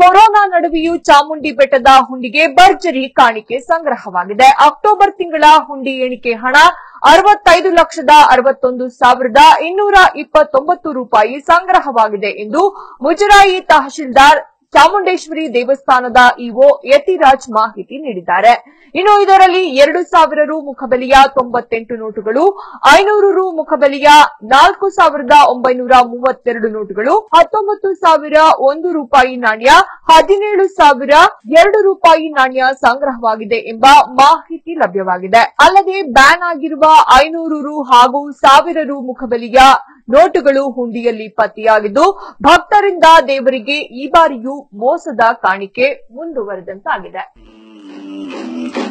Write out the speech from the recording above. Corona ನಡುವೆಯೂ ಚಾಮುಂಡಿ ಬೆಟ್ಟದ ಹುಂಡಿಗೆ ಭರ್ಜರಿ ಕಾಣಿಕೆ ಸಂಗ್ರಹವಾಗಿದೆ। ಅಕ್ಟೋಬರ್ ತಿಂಗಳ ಹುಂಡಿ ಎಣಿಕೆ ಹಣ 65,61,229 ರೂಪಾಯಿ ಸಂಗ್ರಹವಾಗಿದೆ ಎಂದು ಮುಜರಾಯಿ ತಹಶೀಲ್ದಾರ್ ಚಾಮುಂಡೇಶ್ವರಿ ದೇವಸ್ಥಾನದ ಇಒ ಯತಿರಾಜ್ ಮಾಹಿತಿ ನೀಡಿದ್ದಾರೆ। ಇನ್ನು ಇದರಲ್ಲಿ 2,000 ರೂ ಮುಖಬೆಲೆಯ 98 ನೋಟುಗಳು, 500 ರೂ ಮುಖಬೆಲೆಯ 4,932 ನೋಟುಗಳು, 19,001 ರೂಪಾಯಿ ನಾಣ್ಯ, 17,002 ರೂಪಾಯಿ ನಾಣ್ಯ ಸಂಗ್ರಹವಾಗಿದೆ ಎಂಬ ಮಾಹಿತಿ ಲಭ್ಯವಾಗಿದೆ। ಅಲ್ಲದೆ ಬ್ಯಾನ್ ಆಗಿರುವ 500 ರೂ ಹಾಗೂ 1,000 ರೂ ಮುಖಬೆಲೆಯ ನೋಟುಗಳು ಹುಂಡಿಯಲ್ಲಿ ಪತ್ತೆಯಾಗಿದ್ದು ಭಕ್ತರಿಂದ ದೇವರಿಗೆ ಈ ಬಾರಿಯೂ ಮೋಸದ ಕಾಣಿಕೆ ಮುಂದುವರೆದಂತಾಗಿದೆ।